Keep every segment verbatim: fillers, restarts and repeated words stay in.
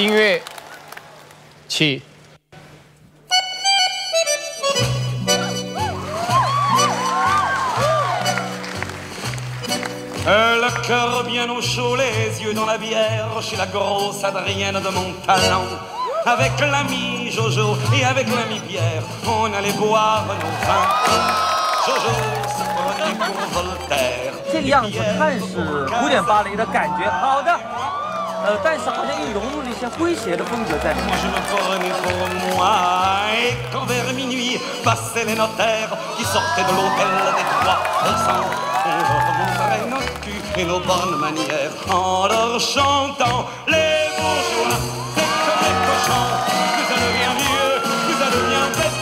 音乐起。 Le cœur bien au chaud, les yeux dans la bière, chez la grosse Adrienne de mon talent. Avec l'ami Jojo et avec l'ami Pierre, on allait boire nos vins. Jojo se prenait pour Voltaire. 这样子看似古典芭蕾的感觉，好的，呃，但是好像又融入了一些诙谐的风格在里面。 Et nos bonnes manières en leur chantant les bourgeois, c'est comme les cochons, que ça devient vieux, que ça devient bête.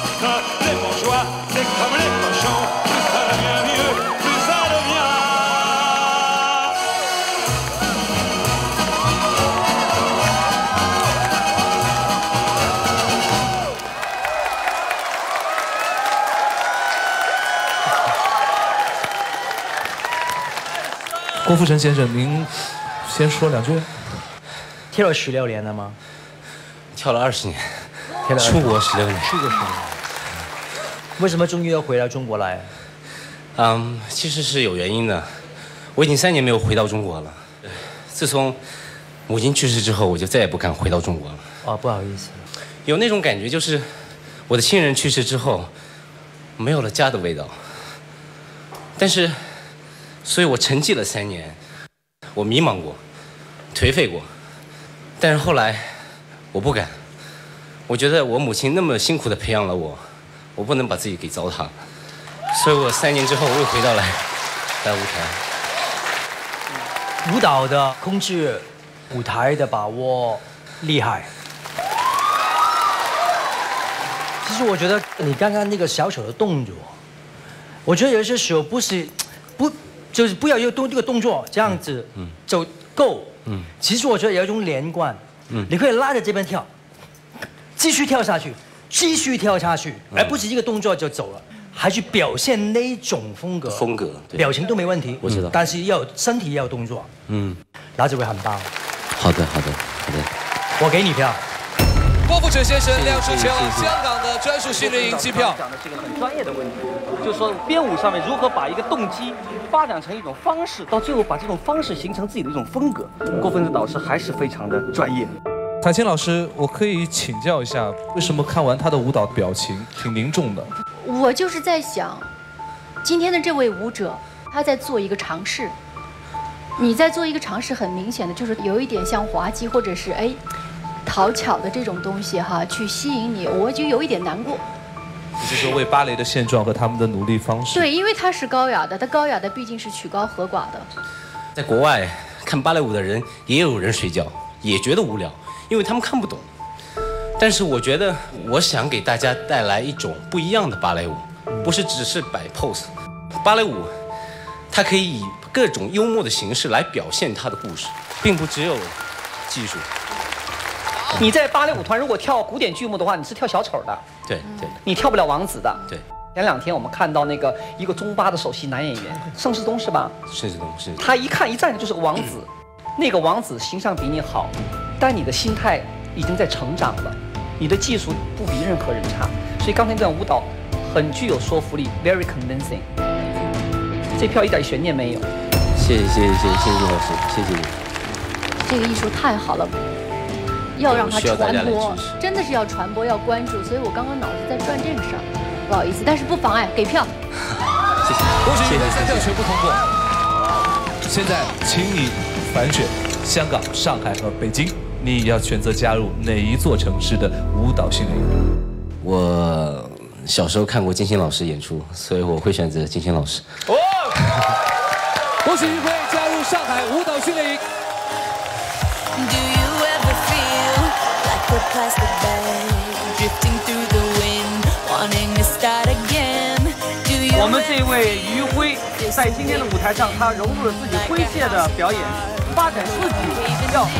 Les bourgeois, c'est comme les cochons, que ça devient vieux, que ça devient. 郭富城先生，您先说两句。听了十六年了吗？跳了二十年，出国十六年，出国十六年。为什么终于要回到中国来？嗯，其实是有原因的。我已经三年没有回到中国了。自从母亲去世之后，我就再也不敢回到中国了。哦，不好意思。有那种感觉，就是我的亲人去世之后，没有了家的味道。但是。 所以我沉寂了三年，我迷茫过，颓废过，但是后来我不敢，我觉得我母亲那么辛苦地培养了我，我不能把自己给糟蹋，所以我三年之后我又回到来，来舞台。舞蹈的控制，舞台的把握，厉害。其实我觉得你刚刚那个小小的动作，我觉得有些时候不是不。 就是不要有动这个动作，这样子就够。嗯，其实我觉得有一种连贯，嗯，你可以拉着这边跳，继续跳下去，继续跳下去，而不是一个动作就走了，还去表现那种风格。风格，表情都没问题，我知道。但是要身体要有动作，嗯，那就会很棒。好的，好的，好的。我给你票。郭富城先生亮出前往香港的专属训练营机票。讲的是一个很专业的问题，就是说编舞上面如何把一个动机。 发展成一种方式，到最后把这种方式形成自己的一种风格。郭富城导师还是非常的专业。凯青老师，我可以请教一下，为什么看完他的舞蹈表情挺凝重的？我就是在想，今天的这位舞者，他在做一个尝试。你在做一个尝试，很明显的就是有一点像滑稽或者是哎讨巧的这种东西哈，去吸引你，我就有一点难过。 就是为芭蕾的现状和他们的努力方式。对，因为它是高雅的，它高雅的毕竟是曲高和寡的。在国外看芭蕾舞的人，也有人睡觉，也觉得无聊，因为他们看不懂。但是我觉得，我想给大家带来一种不一样的芭蕾舞，不是只是摆 pose。芭蕾舞，它可以以各种幽默的形式来表现它的故事，并不只有技术。 你在芭蕾舞团如果跳古典剧目的话，你是跳小丑的，对对，你跳不了王子的。对，前两天我们看到那个一个中巴的首席男演员盛世忠是吧？盛世忠是。他一看一站就是个王子，那个王子形象比你好，但你的心态已经在成长了，你的技术不比任何人差，所以刚才那段舞蹈很具有说服力 ，very convincing。这票一点悬念没有。谢谢谢谢谢谢老师，谢谢你。这个艺术太好了。 要让它传播，真的是要传播，要关注，所以我刚刚脑子在转这个事儿，不好意思，但是不妨碍给票。谢谢，恭喜你们三票全部通过。现在，请你反选香港、上海和北京，你要选择加入哪一座城市的舞蹈训练营？我小时候看过金星老师演出，所以我会选择金星老师。哦，恭喜于辉加入上海舞蹈训练营。 Plastic bag, drifting through the wind, wanting to start again. Do you? 我们这位于辉在今天的舞台上，他融入了自己诙谐的表演，发展自己要走